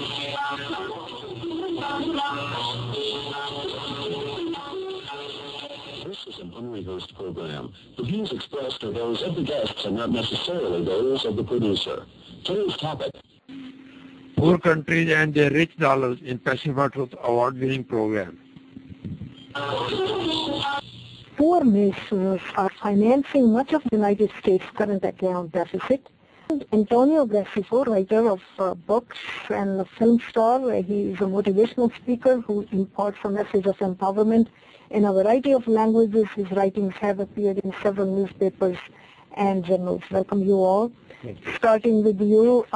This is an unrehearsed program. The views expressed are those of the guests and not necessarily those of the producer. Today's topic: poor countries and their rich dollars in Passion for Truth award-winning program. Poor nations are financing much of the United States current account deficit. Antonio Graceffo, writer of books and a film star, he is a motivational speaker who imparts a message of empowerment in a variety of languages. His writings have appeared in several newspapers and journals. Welcome you all. You. Starting with you,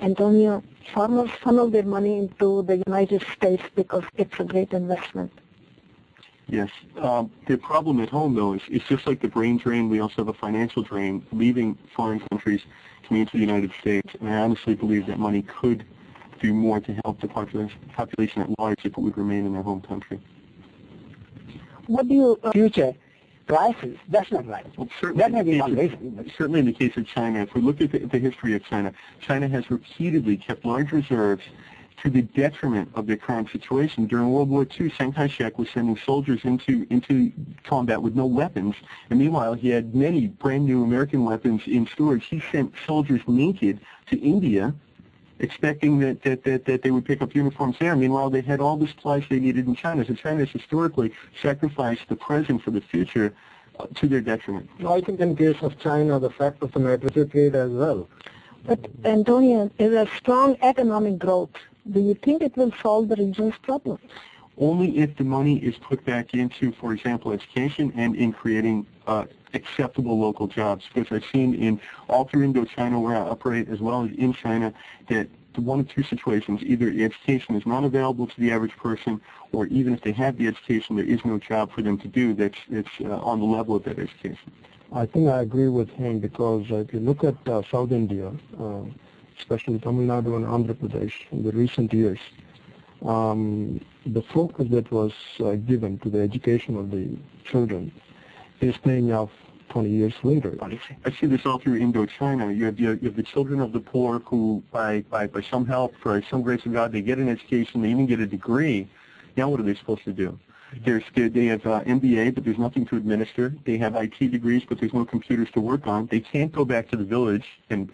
Antonio, farmers funnel their money into the United States because it's a great investment. Yes. The problem at home, though, is it's just like the brain drain. We also have a financial drain leaving foreign countries coming into the United States. And I honestly believe that money could do more to help the population at large if it would remain in their home country. What do you... future prices, that's not right. Well, that may be one reason. Certainly in the case of China, if we look at the history of China, China has repeatedly kept large reserves to the detriment of their current situation. During World War II, Chiang Kai-shek was sending soldiers into combat with no weapons, and meanwhile he had many brand new American weapons in storage. He sent soldiers naked to India, expecting that they would pick up uniforms there. Meanwhile, they had all the supplies they needed in China. So China has historically sacrificed the present for the future to their detriment. I think in case of China, the fact of the matter trade as well. But Antonio, is a strong economic growth. Do you think it will solve the region's problems? Only if the money is put back into, for example, education and in creating acceptable local jobs, because I've seen in all through Indochina, where I operate, as well as in China, that one of two situations: either education is not available to the average person, or even if they have the education, there is no job for them to do that's on the level of that education. I think I agree with him, because if you look at South India, especially Tamil Nadu and Andhra Pradesh in the recent years, the focus that was given to the education of the children is paying off 20 years later. I see this all through Indochina. You have the children of the poor who, by some help, by some grace of God, they get an education, they even get a degree. Now what are they supposed to do? They have MBA, but there's nothing to administer. They have IT degrees, but there's no computers to work on. They can't go back to the village and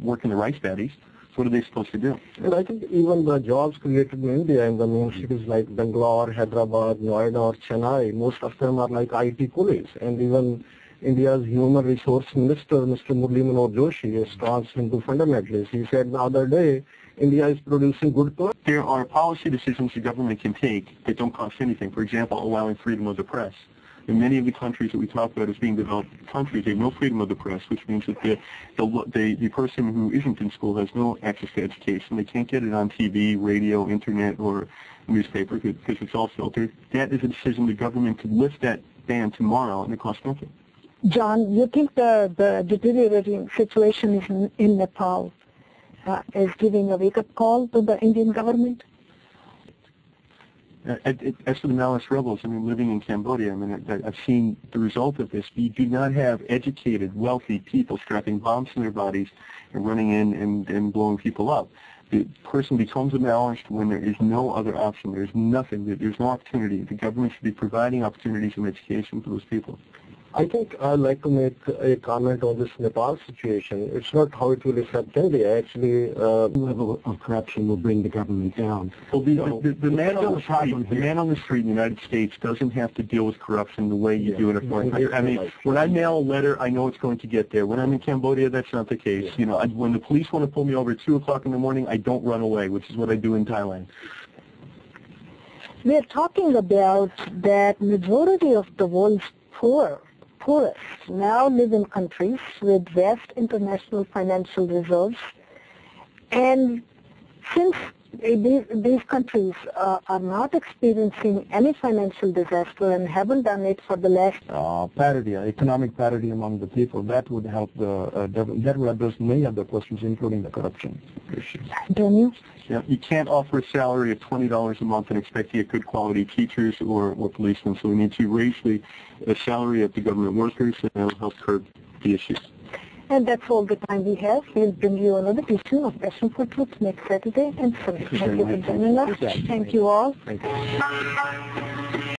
work in the rice paddies. What are they supposed to do? And I think even the jobs created in India in the main cities like Bangalore, Hyderabad, Noida or Chennai, most of them are like IT coolies. And even India's Human Resource Minister, Mr. Murli Manohar Joshi, is strong Hindu fundamentalist. He said the other day, India is producing good clothes. There are policy decisions the government can take that don't cost anything. For example, allowing freedom of the press. In many of the countries that we talk about as being developed countries, they have no freedom of the press, which means that the person who isn't in school has no access to education. They can't get it on TV, radio, internet, or newspaper because it's all filtered. That is a decision the government could lift that ban tomorrow, and it costs nothing. John, you think the deteriorating situation in Nepal is giving a wake-up call to the Indian government? As for the Maoist rebels, I mean, living in Cambodia, I mean, I've seen the result of this. You do not have educated, wealthy people strapping bombs to their bodies and running in and blowing people up. The person becomes a Maoist when there is no other option. There's nothing. There's no opportunity. The government should be providing opportunities and education for those people. I think I'd like to make a comment on this Nepal situation. It's not how it will affect India. Actually, the level of corruption will bring the government down. Well, the man on the street in the United States doesn't have to deal with corruption the way you do in a foreign country. I mean, when I mail a letter, I know it's going to get there. When I'm in Cambodia, that's not the case. Yeah. You know, when the police want to pull me over at 2 o'clock in the morning, I don't run away, which is what I do in Thailand. We're talking about that majority of the world's poorest now live in countries with vast international financial reserves, and since these countries are not experiencing any financial disaster and haven't done it for the last parity, economic parity among the people, that would help that would address many other questions, including the corruption issues. Don't you? Yeah, you can't offer a salary of $20 a month and expect to get good quality teachers or policemen. So we need to raise the salary of the government workers, and that will help curb the issues. And that's all the time we have. We'll bring you another edition of Passion for Truth next Saturday and Sunday. Thank you for joining us. Thank you all. Thank you.